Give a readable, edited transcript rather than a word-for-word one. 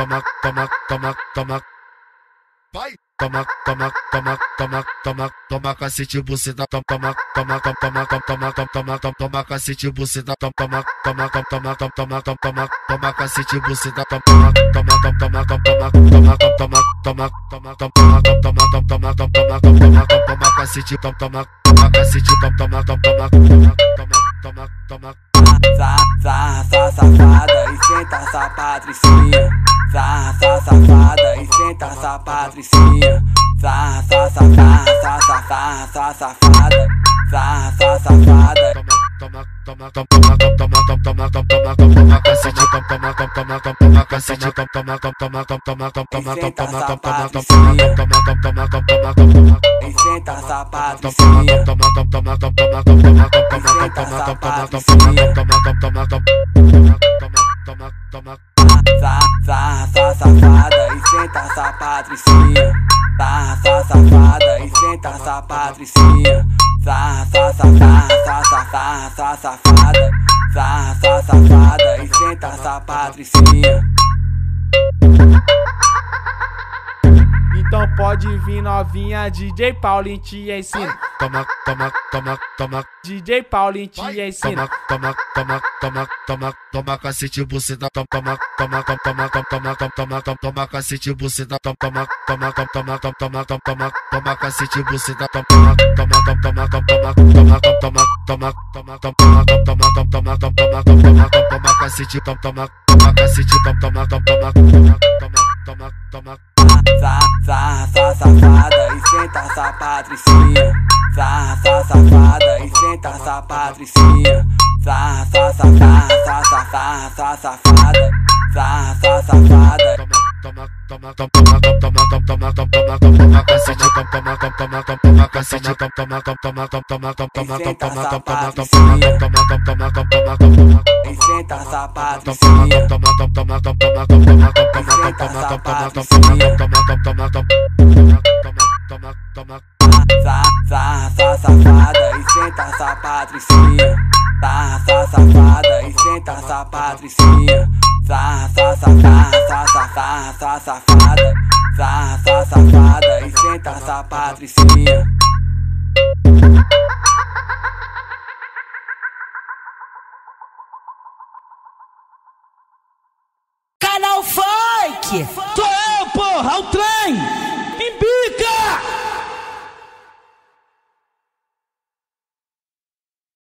toma. Vai, toma cacete buceta, toma cacete buceta, toma cacete buceta, toma cacete, toma cacete, toma. Sarra, sarra, safada e senta essa patricinha. Sarra, sarra, safada e senta essa patricinha. Sarra, sarra, safada. Sarra, sarra, safada. Toma cacete, toma cacete, safada e senta essa patricinha. Então pode vir novinha, DJ Paulinho te ensina. Toma. DJ Paulinho te ensina. Toma cacete buceta, toma cacete buceta, toma cacete buceta, toma cacete, toma cacete, toma. Sarra, safada e senta essa patricinha. Sarra, safada e senta essa patricinha. Sarra, safada. Sarra, safada. Toma cacete, toma cacete, safada e senta essa patricinha. Canal Funk! Tô eu, porra, o trem! Em